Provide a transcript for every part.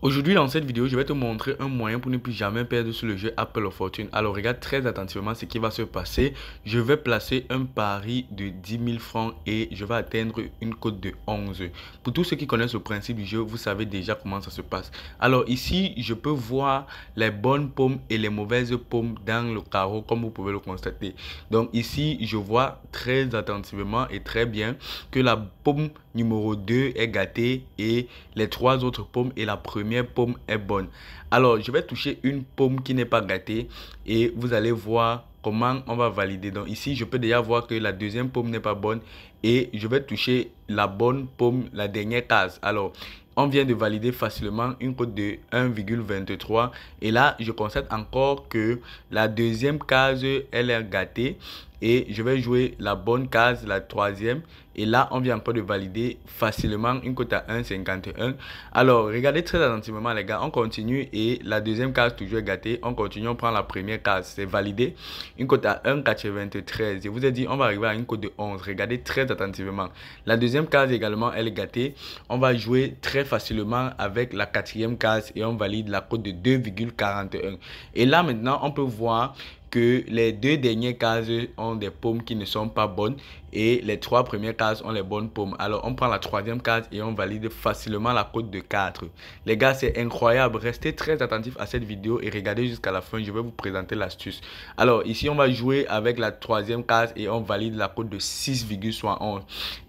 Aujourd'hui dans cette vidéo, je vais te montrer un moyen pour ne plus jamais perdre sur le jeu Apple of Fortune. Alors regarde très attentivement ce qui va se passer. Je vais placer un pari de 10 000 francs et je vais atteindre une cote de 11. Pour tous ceux qui connaissent le principe du jeu, vous savez déjà comment ça se passe. Alors ici, je peux voir les bonnes pommes et les mauvaises pommes dans le carreau comme vous pouvez le constater. Donc ici, je vois très attentivement et très bien que la pomme numéro 2 est gâtée et les trois autres pommes et la première pomme est bonne. Alors je vais toucher une pomme qui n'est pas gâtée et vous allez voir comment on va valider. Donc ici je peux déjà voir que la deuxième pomme n'est pas bonne et je vais toucher la bonne pomme, la dernière case. Alors on vient de valider facilement une cote de 1,23 et là je constate encore que la deuxième case elle est gâtée et je vais jouer la bonne case, la troisième, et là on vient encore de valider facilement une cote à 1,51. Alors regardez très attentivement les gars, on continue et la deuxième case toujours est gâtée, on continue, on prend la première case, c'est validé, une cote à 1,93. Je vous ai dit on va arriver à une cote de 11, regardez très attentivement, la deuxième case également elle est gâtée, on va jouer très facilement avec la quatrième case et on valide la cote de 2,41. Et là maintenant on peut voir que les deux dernières cases ont des pommes qui ne sont pas bonnes et les trois premières cases ont les bonnes pommes. Alors on prend la troisième case et on valide facilement la cote de 4. Les gars, c'est incroyable, restez très attentifs à cette vidéo et regardez jusqu'à la fin, je vais vous présenter l'astuce. Alors ici on va jouer avec la troisième case et on valide la cote de 6,71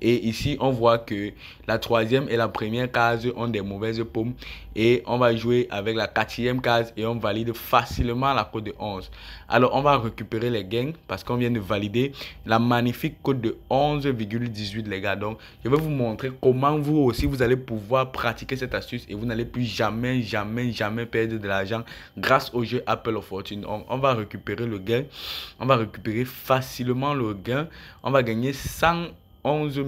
et ici on voit que la troisième et la première case ont des mauvaises pommes et on va jouer avec la quatrième case et on valide facilement la cote de 11. Alors on va récupérer les gains parce qu'on vient de valider la magnifique cote de 11,18 les gars. Donc je vais vous montrer comment vous aussi vous allez pouvoir pratiquer cette astuce et vous n'allez plus jamais perdre de l'argent grâce au jeu Apple of Fortune. On va récupérer le gain, on va récupérer facilement le gain, on va gagner 111 000.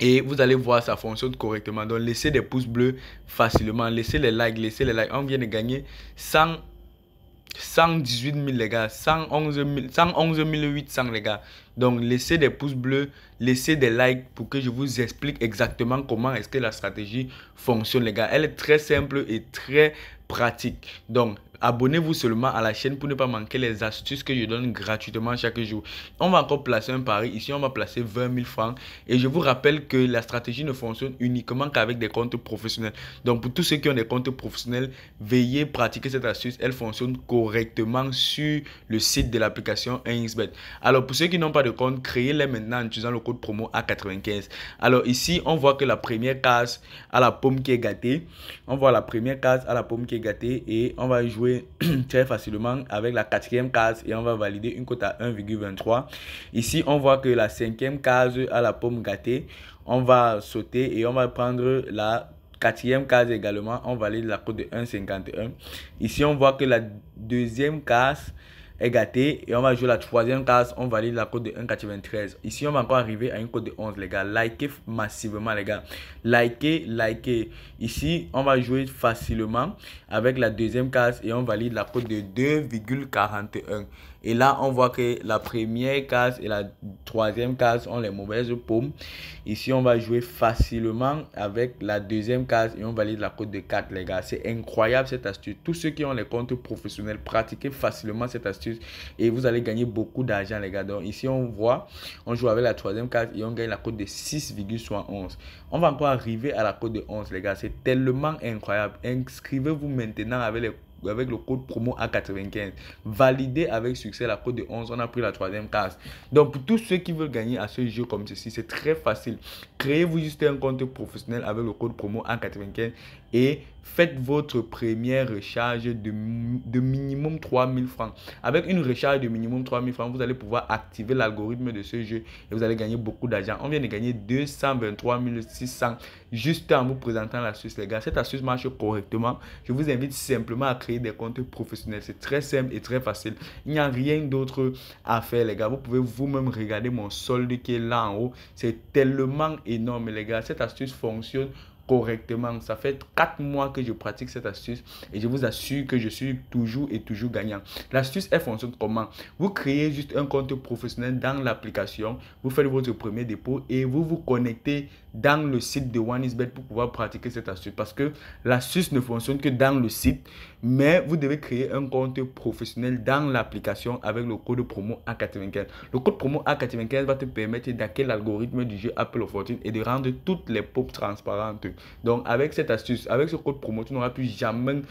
Et vous allez voir, ça fonctionne correctement. Donc laissez des pouces bleus facilement, laissez les likes, laissez les likes. On vient de gagner 118 000 les gars, 111 800 les gars. Donc laissez des pouces bleus, laissez des likes pour que je vous explique exactement comment est-ce que la stratégie fonctionne les gars. Elle est très simple et très pratique. Donc abonnez-vous seulement à la chaîne pour ne pas manquer les astuces que je donne gratuitement chaque jour. On va encore placer un pari. Ici, on va placer 20 000 francs. Et je vous rappelle que la stratégie ne fonctionne uniquement qu'avec des comptes professionnels. Donc, pour tous ceux qui ont des comptes professionnels, veillez pratiquer cette astuce. Elle fonctionne correctement sur le site de l'application 1XBET. Alors, pour ceux qui n'ont pas de compte, créez-les maintenant en utilisant le code promo A95. Alors, ici, on voit que la première case a la pomme qui est gâtée. On voit la première case à la pomme qui est gâtée et on va jouer très facilement avec la quatrième case et on va valider une cote à 1,23. Ici on voit que la cinquième case a la pomme gâtée, on va sauter et on va prendre la quatrième case également, on valide la cote de 1,51. Ici on voit que la deuxième case est gâtée et on va jouer la troisième case, on valide la cote de 1,93. Ici on va encore arriver à une cote de 11 les gars, likez massivement les gars, likez. Ici on va jouer facilement avec la deuxième case et on valide la cote de 2,41 et là on voit que la première case et la troisième case ont les mauvaises pommes. Ici on va jouer facilement avec la deuxième case et on valide la cote de 4 les gars, c'est incroyable cette astuce. Tous ceux qui ont les comptes professionnels, pratiquez facilement cette astuce et vous allez gagner beaucoup d'argent les gars. Donc ici on voit, on joue avec la troisième case et on gagne la cote de 6,71. On va encore arriver à la cote de 11 les gars, c'est tellement incroyable. Inscrivez-vous maintenant avec le code promo A95. Validez avec succès la cote de 11, on a pris la troisième case. Donc pour tous ceux qui veulent gagner à ce jeu comme ceci, c'est très facile. Créez-vous juste un compte professionnel avec le code promo A95 et faites votre première recharge de minimum 3000 francs. Avec une recharge de minimum 3000 francs, vous allez pouvoir activer l'algorithme de ce jeu et vous allez gagner beaucoup d'argent. On vient de gagner 223 600 juste en vous présentant l'astuce les gars. Cette astuce marche correctement. Je vous invite simplement à créer des comptes professionnels. C'est très simple et très facile. Il n'y a rien d'autre à faire les gars. Vous pouvez vous-même regarder mon solde qui est là en haut. C'est tellement énorme les gars. Cette astuce fonctionne correctement. Ça fait 4 mois que je pratique cette astuce et je vous assure que je suis toujours et toujours gagnant. L'astuce, elle fonctionne comment? Vous créez juste un compte professionnel dans l'application, vous faites votre premier dépôt et vous vous connectez dans le site de 1XBET pour pouvoir pratiquer cette astuce, parce que l'astuce ne fonctionne que dans le site, mais vous devez créer un compte professionnel dans l'application avec le code promo A95. Le code promo A95 va te permettre d'hacker l'algorithme du jeu Apple of Fortune et de rendre toutes les pops transparentes. Donc avec cette astuce, avec ce code promo, tu n'auras plus jamais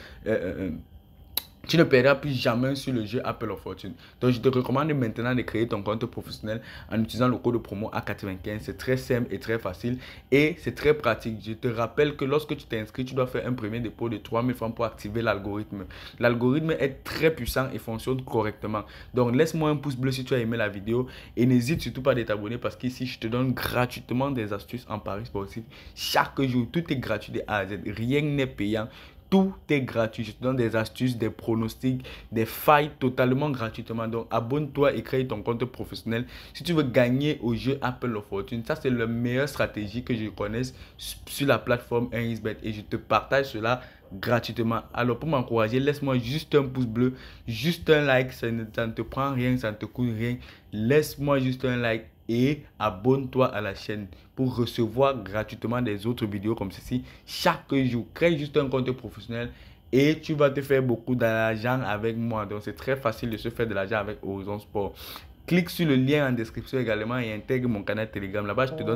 tu ne perdras plus jamais sur le jeu Apple of Fortune. Donc, je te recommande maintenant de créer ton compte professionnel en utilisant le code promo A95. C'est très simple et très facile et c'est très pratique. Je te rappelle que lorsque tu t'inscris, tu dois faire un premier dépôt de 3000 francs pour activer l'algorithme. L'algorithme est très puissant et fonctionne correctement. Donc, laisse-moi un pouce bleu si tu as aimé la vidéo et n'hésite surtout pas de t'abonner, parce qu'ici, je te donne gratuitement des astuces en paris sportif. Chaque jour, tout est gratuit de A à Z. Rien n'est payant. Tout est gratuit. Je te donne des astuces, des pronostics, des failles totalement gratuitement. Donc, abonne-toi et crée ton compte professionnel si tu veux gagner au jeu Apple of Fortune. Ça, c'est la meilleure stratégie que je connaisse sur la plateforme 1xBET et je te partage cela gratuitement. Alors, pour m'encourager, laisse-moi juste un pouce bleu, juste un like. Ça ne te prend rien, ça ne te coûte rien. Laisse-moi juste un like et abonne-toi à la chaîne pour recevoir gratuitement des autres vidéos comme ceci chaque jour. Crée juste un compte professionnel et tu vas te faire beaucoup d'argent avec moi. Donc c'est très facile de se faire de l'argent avec Horizon Sport. Clique sur le lien en description également et intègre mon canal Telegram. Là-bas, je te donne